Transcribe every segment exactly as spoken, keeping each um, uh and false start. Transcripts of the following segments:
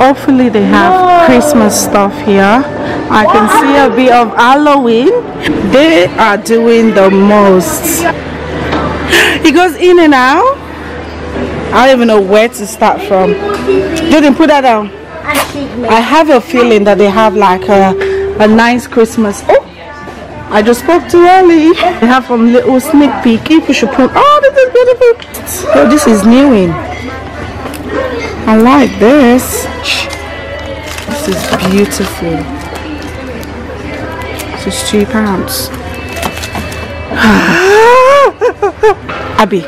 Hopefully they have Whoa. Christmas stuff here. I can wow. see a bit of Halloween. They are doing the most. It goes in and out. I don't even know where to start from. Jordan, put that down. I have a feeling that they have like a, a nice Christmas. Oh, I just spoke too early. They have some little sneak peek. If you should put, oh, this is beautiful. Oh, this is new in. I like this. This is beautiful. This is two pounds. Abby,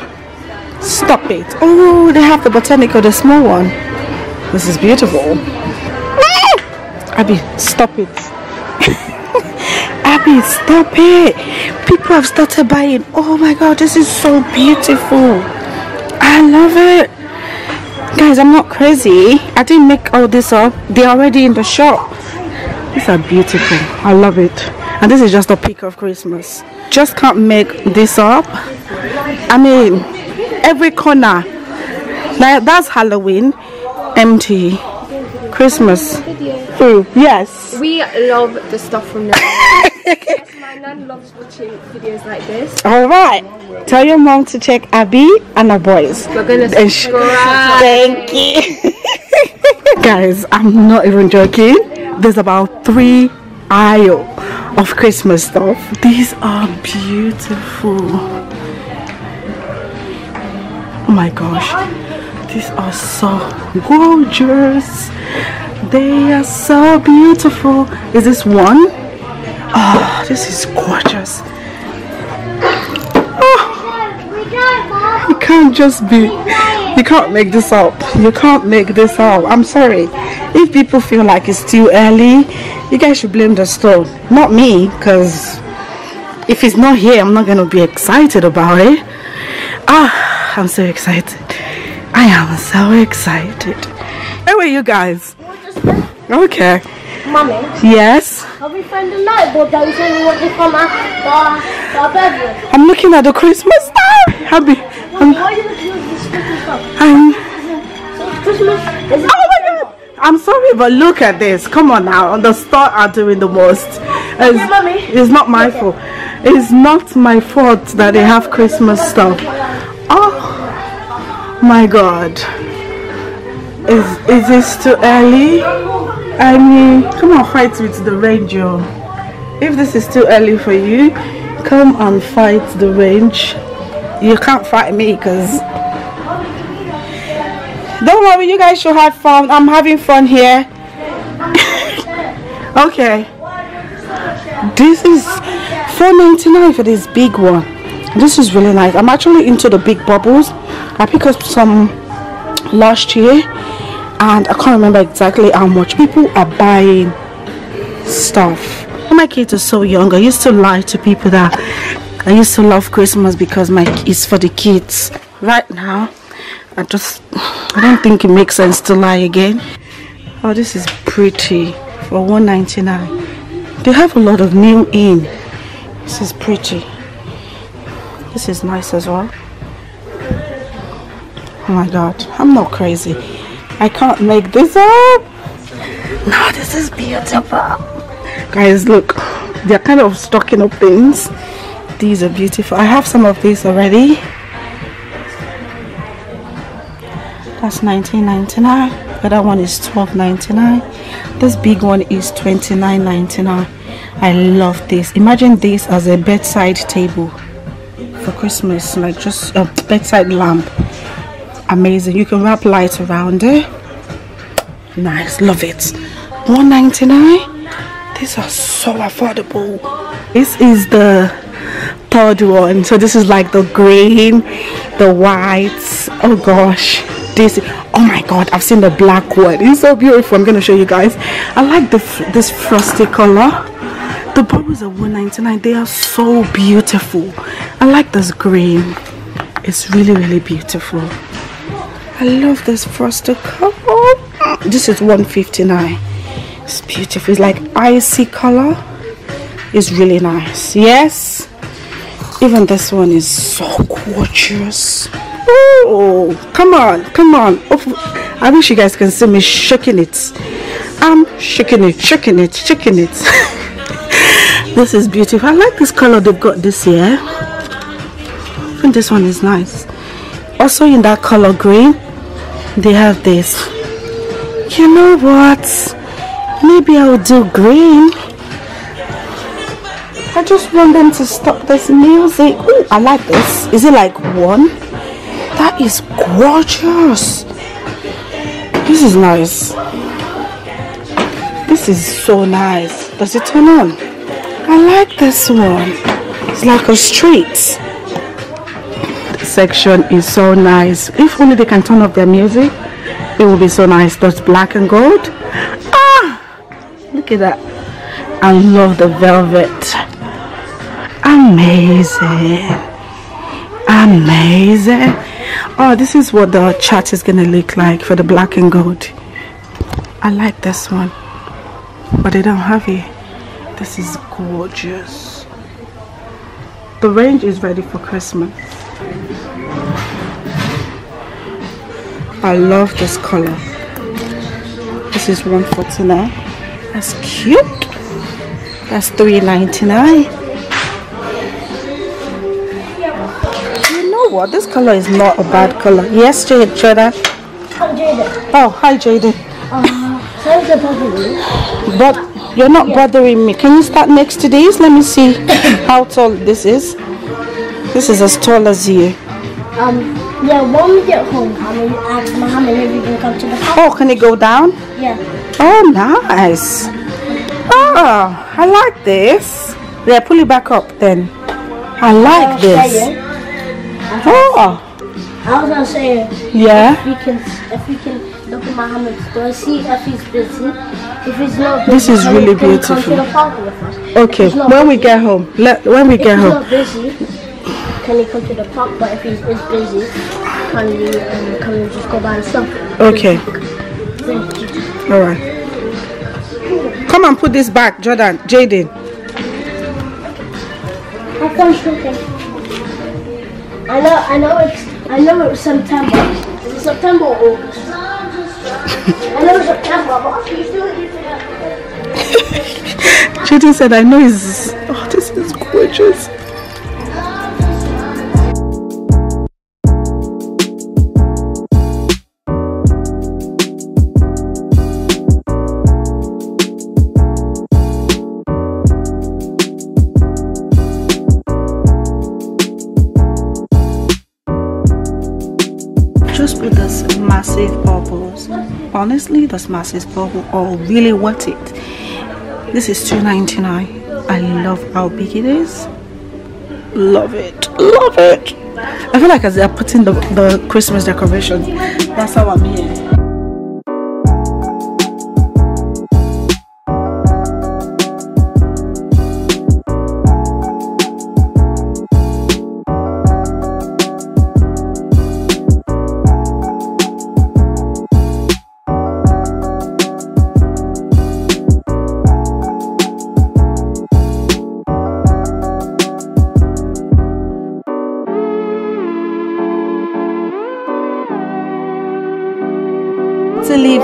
stop it. Oh, they have the botanical, the small one. This is beautiful. Abby, stop it. Abby, stop it. People have started buying. Oh my God, this is so beautiful. I love it. Guys, I'm not crazy. I didn't make all this up. They're already in the shop. These are beautiful. I love it. And this is just a peak of Christmas. Just can't make this up. I mean, every corner. Like, that's Halloween. Empty. Christmas. Food. Yes. We love the stuff from the Yes, my nan loves watching videos like this. Alright. Tell your mom to check Abby and her boys. We're gonna subscribe. Thank you. Guys, I'm not even joking. There's about three aisles of Christmas stuff. These are beautiful. Oh my gosh. These are so gorgeous. They are so beautiful. Is this one? Oh, this is gorgeous. Oh, you can't just be, you can't make this up. You can't make this up. I'm sorry. If people feel like it's too early, you guys should blame the store, not me, because if it's not here, I'm not going to be excited about it. Ah, I'm so excited. I am so excited. How are you guys? Okay. Mummy? Yes? Have we found the light bulb that was only wanted from our, our, our bedroom? I'm looking at the Christmas star! Happy. Mummy, why are you looking at this Christmas star? Um, so it's Christmas. Is it oh my God! I'm sorry, but look at this. Come on now. The star are doing the most. It's, okay, Mummy. It's not my okay. fault. It's not my fault that they have Christmas stuff. Oh my God. Is, is this too early? I mean, come and fight with the range, yo. If this is too early for you, come and fight the range. You can't fight me, because... Don't worry, you guys should have fun. I'm having fun here. Okay. This is four ninety-nine for this big one. This is really nice. I'm actually into the big bubbles. I picked up some last year. And I can't remember exactly how much. People are buying stuff. When my kids are so young, I used to lie to people that I used to love Christmas because my it's for the kids. Right now, I just I don't think it makes sense to lie again. Oh, this is pretty for one ninety-nine. They have a lot of new in. This is pretty. This is nice as well. Oh my God, I'm not crazy. I can't make this up. No, this is beautiful. Guys, look. They're kind of stocking up things. These are beautiful. I have some of these already. That's nineteen ninety-nine. The other one is twelve ninety-nine. This big one is twenty-nine ninety-nine. I love this. Imagine this as a bedside table for Christmas. Like just a bedside lamp. Amazing. You can wrap light around it. Nice, love it. One ninety-nine. These are so affordable. This is the third one, so this is like the green, the whites. Oh gosh, this, oh my God, I've seen the black one. It's so beautiful. I'm gonna show you guys. I like this this frosty color. The bubbles are one ninety-nine. They are so beautiful. I like this green. It's really really beautiful. I love this frosted cup. This is one fifty-nine. It's beautiful. It's like icy color. It's really nice. Yes. Even this one is so gorgeous. Oh, come on, come on. I wish you guys can see me shaking it. I'm shaking it, shaking it, shaking it. This is beautiful. I like this color they've got this year. I think this one is nice. Also in that color green, they have this. You know what? Maybe I'll do green. I just want them to stop this music. Ooh, I like this. Is it like one? That is gorgeous. This is nice. This is so nice. Does it turn on? I like this one. It's like a street. This section is so nice. If only they can turn off their music, it will be so nice. That's black and gold. Ah! Look at that. I love the velvet. Amazing, amazing. Oh, this is what the chart is gonna look like for the black and gold. I like this one, but they don't have it. This is gorgeous. The range is ready for Christmas. I love this color. This is one forty-nine. That's cute. That's three ninety-nine. What, this color is not a bad color. Yes, Jordan. Hi, Jayden. Oh, hi, Jayden. Uh, sorry to bother you. But you're not yeah. bothering me. Can you start next to these? Let me see how tall this is. This is as tall as you. Um, yeah, when we get home, I mean, ask Mohammed if we can come to the house. Oh, can it go down? Yeah. Oh, nice. Oh, I like this. Yeah, pull it back up then. I like uh, this. Oh, I was gonna say, yeah, if we can, if we can look at Mohammed's door, see if he's busy. If he's not busy, this is really beautiful. Come to the park with us. Okay, when we get home, let when we get home. If he's not busy, can he come to the park? But if he is busy, can we um, can we just go by himself? Okay. All right. Come and put this back, Jordan, Jayden. I can't shoot him. I know, I know it's, I know it's September. Is it September or August? I know it's September, but after you do it, you forget. Jayden said, I know it's, oh, this is gorgeous. Honestly, those masses bubble all really worth it. This is two ninety-nine. I love how big it is. Love it, love it. I feel like as they're putting the, the Christmas decorations, that's how I'm here.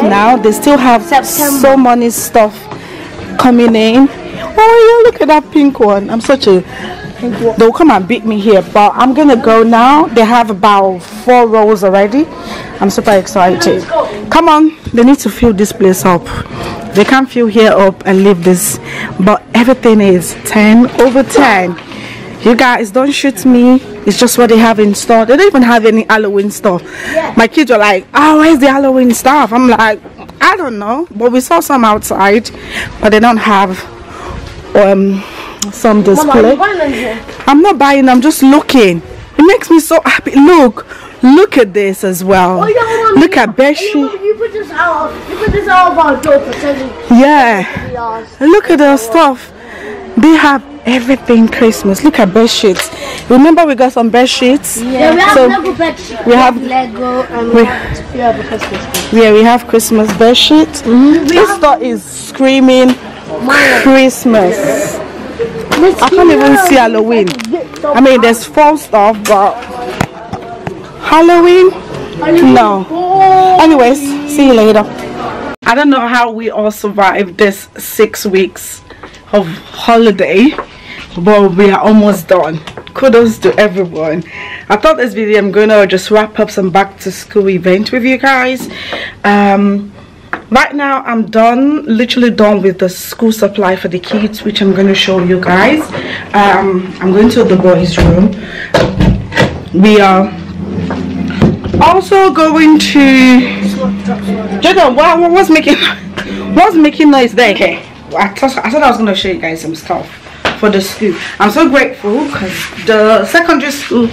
Now they still have September. So many stuff coming in. Oh yeah, look at that pink one. I'm such a pink one. They'll come and beat me here, but I'm gonna go now. They have about four rows already. I'm super excited. Come on, they need to fill this place up. They can't fill here up and leave this, but everything is ten over ten. You guys, don't shoot me. It's just what they have in store. They don't even have any Halloween stuff. Yeah. My kids were like, oh, where's the Halloween stuff? I'm like, I don't know. But we saw some outside, but they don't have um, some display. Mama, I'm not buying. I'm just looking. It makes me so happy. Look. Look at this as well. Oh, yeah, look at Beshi. You, you put this out. You put this out of our door for ten. Yeah. Look at their stuff. They have everything Christmas. Look at bed sheets. Remember we got some bed sheets. Yeah, yeah, we have so Lego bed sheets. We have Lego and we have, we have Christmas. Yeah, we have Christmas bed sheets. Mm-hmm. This store is screaming Christmas. Let's I can't even see Halloween. I mean, there's fall stuff, but Halloween No. Anyways, see you later. I don't know how we all survived this six weeks of holiday, but we are almost done. Kudos to everyone. I thought this video I'm gonna just wrap up some back to school event with you guys. Um right now I'm done, literally done with the school supply for the kids, which I'm going to show you guys. um I'm going to the boys' room. We are also going to Jordan. What was making what's making noise there? Okay, I thought I thought I was going to show you guys some stuff for the school. I'm so grateful because the secondary school,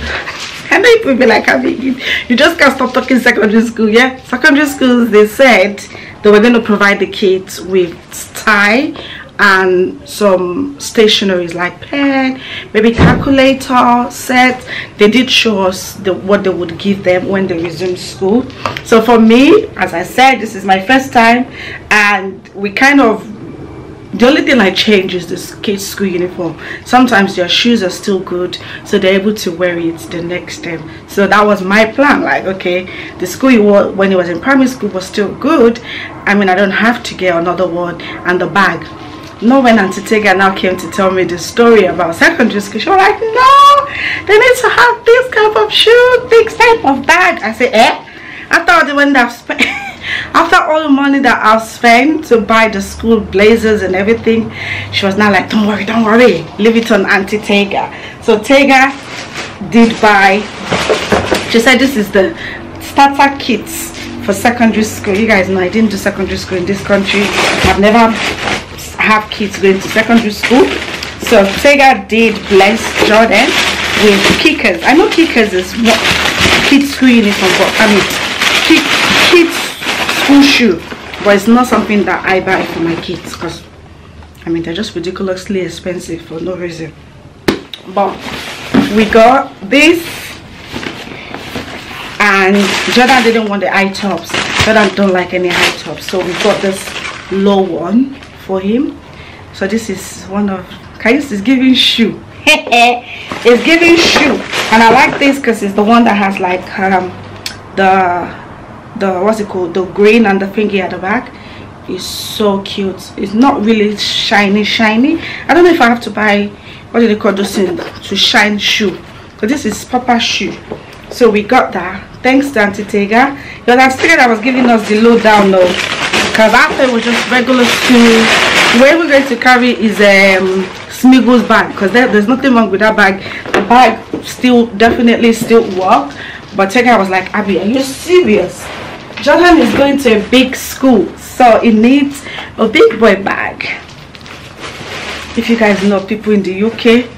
I know people be like, I mean, you, you just can't stop talking secondary school. Yeah, secondary schools, they said they were going to provide the kids with tie and some stationaries like pen, maybe calculator set. They did show us the, what they would give them when they resumed school. So for me, as I said, this is my first time, and we kind of, the only thing I change is this kids' school uniform. Sometimes their shoes are still good, so they're able to wear it the next time. So that was my plan. Like, okay, the school you wore when it was in primary school was still good. I mean, I don't have to get another one. And the bag. No, when Auntie Tega now came to tell me the story about secondary school, she was like, no, they need to have this kind of shoe, this type of bag. I said, eh? I thought they wouldn't have spent. After all the money that I've spent to buy the school blazers and everything, she was now like, don't worry, don't worry, leave it on Auntie Tega. So Tega did buy, she said this is the starter kits for secondary school. You guys know I didn't do secondary school in this country. I've never have kids going to secondary school. So Tega did bless Jordan with Kickers. I know Kickers is what kids school uniform, but I mean kids school shoe, but it's not something that I buy for my kids because I mean they're just ridiculously expensive for no reason. But we got this, and Jordan didn't want the high tops. Jordan don't like any high tops, so we got this low one for him. So this is one of Kai's is giving shoe. It's giving shoe, and I like this because it's the one that has like um the the what's it called the green and the thingy at the back. Is so cute. It's not really shiny shiny. I don't know if I have to buy, what do they call those things to shine shoe, but this is proper shoe. So we got that thanks to Auntie Tega. But I'm scared I was giving us the low down though, because after it was just regular school. Where we're going to carry is um Smiggle's bag, because there, there's nothing wrong with that bag. The bag still definitely still works. But Tega was like, Abby, are you serious? Jordan is going to a big school, so it needs a big boy bag. If you guys know people in the U K,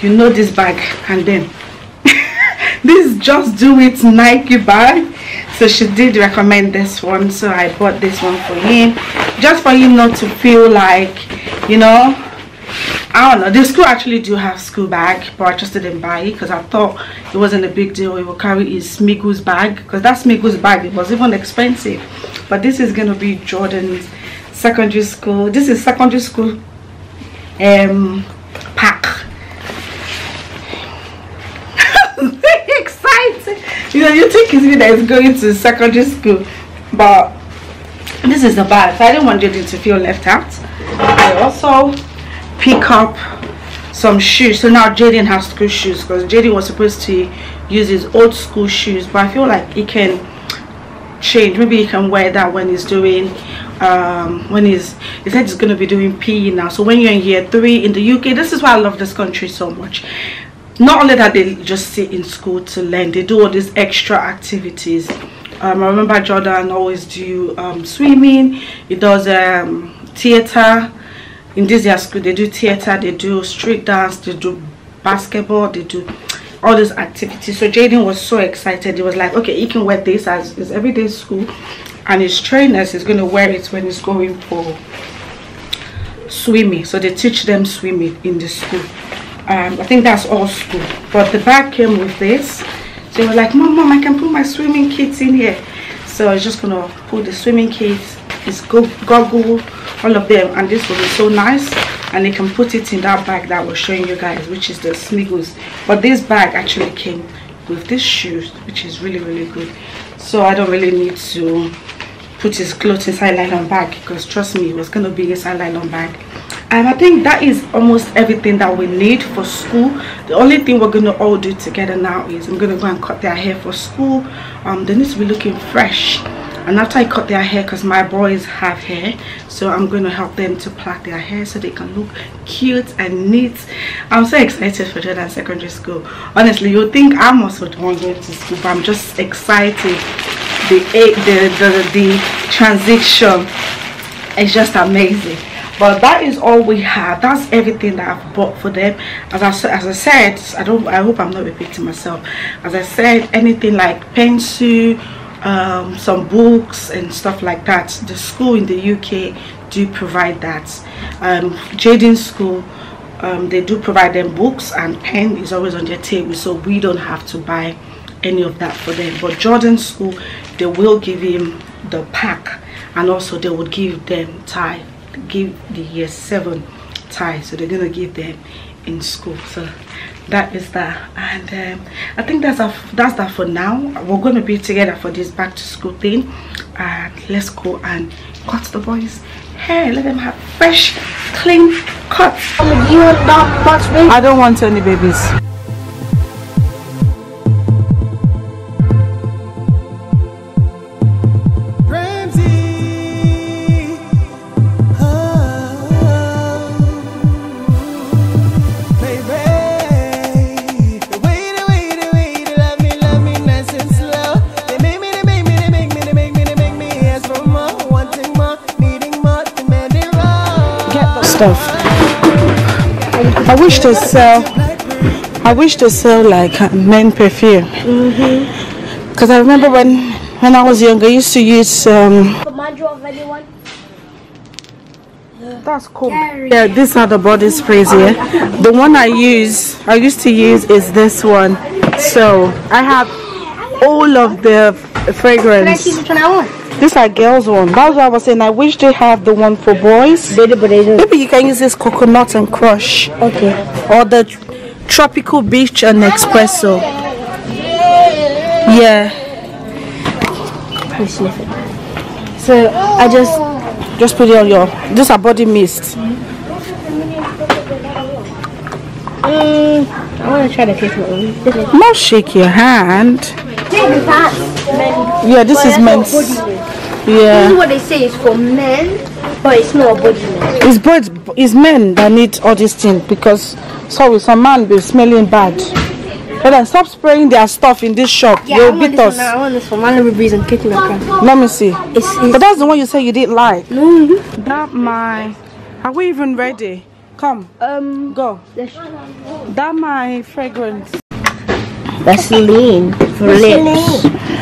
you know this bag. And then this is Just Do It Nike bag. So she did recommend this one, so I bought this one for him, just for him not to feel like, you know, I don't know. The school actually do have school bag, but I just didn't buy it because I thought it wasn't a big deal. It will carry his Smiggle's bag, because that Smiggle's bag, it was even expensive. But this is going to be Jordan's secondary school. This is secondary school um pack. Exciting. You know, you think it's me that is going to secondary school, but this is the bag. So I didn't want Jordan to feel left out. I also pick up some shoes. So now Jayden has school shoes, because Jayden was supposed to use his old school shoes, but I feel like he can change. Maybe he can wear that when he's doing um when he's he said he's gonna be doing P E now. So when you're in year three in the U K, this is why I love this country so much. Not only that they just sit in school to learn, they do all these extra activities. um I remember Jordan always do um swimming, he does um theater. In this year's school, they do theater, they do street dance, they do basketball, they do all these activities. So Jayden was so excited. He was like, okay, he can wear this as his everyday school, and his trainers is going to wear it when he's going for swimming. So they teach them swimming in the school. Um, I think that's all school. But the bag came with this. So he was like, Mom, Mom, I can put my swimming kits in here. So I was just going to put the swimming kits, his goggle, all of them, and this will be so nice. And you can put it in that bag that I was showing you guys, which is the Smiggles. But this bag actually came with these shoes, which is really really good. so I don't really need to put his clothes inside nylon bag, because trust me, it was going to be inside nylon bag. And I think that is almost everything that we need for school. The only thing we're going to all do together now is I'm going to go and cut their hair for school. Um, they need to be looking fresh. And after I cut their hair, because my boys have hair, so I'm going to help them to plait their hair so they can look cute and neat. I'm so excited for Jordan secondary school. Honestly, you would think I'm also going to school, but I'm just excited. The, the, the, the transition is just amazing. But that is all we have. That's everything that I've bought for them. As I, as I said, I don't. I hope I'm not repeating myself. As I said, anything like pencil, um, some books and stuff like that, the school in the U K do provide that. Um, Jayden's school, um, they do provide them books, and pen is always on their table, so we don't have to buy any of that for them. But Jordan's school, they will give him the pack, and also they would give them tie, give the year seven tie, so they're gonna give them in school. So that is that, and um, I think that's a, that's that for now. We're going to be together for this back to school thing, and uh, let's go and cut the boys' hair. Let them have fresh, clean cuts. I don't want any babies. I wish they sell I wish they sell like men perfume, because mm-hmm. I remember when when I was younger I used to use um that's cool. Yeah, these are the body sprays here. The one I use I used to use is this one, so I have all of the fragrance. These are girls' one. That's what I was saying. I wish they have the one for boys. They do, but they do. Maybe you can use this coconut and crush. Okay. Or the tropical beach and espresso. Yeah. So I just just put it on your. These are body mist. Mm, I want to try the cake one. Not shake your hand. Yeah, this is men's. Yeah. This is what they say is for men, but it's not a body mist. It's both. It's men that need all these things, because sorry, some man be smelling bad. But then stop spraying their stuff in this shop. Yeah, they'll beat us. I want this for my babies and kicking my crap. Let me see. It's, it's but that's the one you say you didn't like. Mm-hmm. That my. Are we even ready? Come. Um. Go. That my fragrance. Vaseline for lips.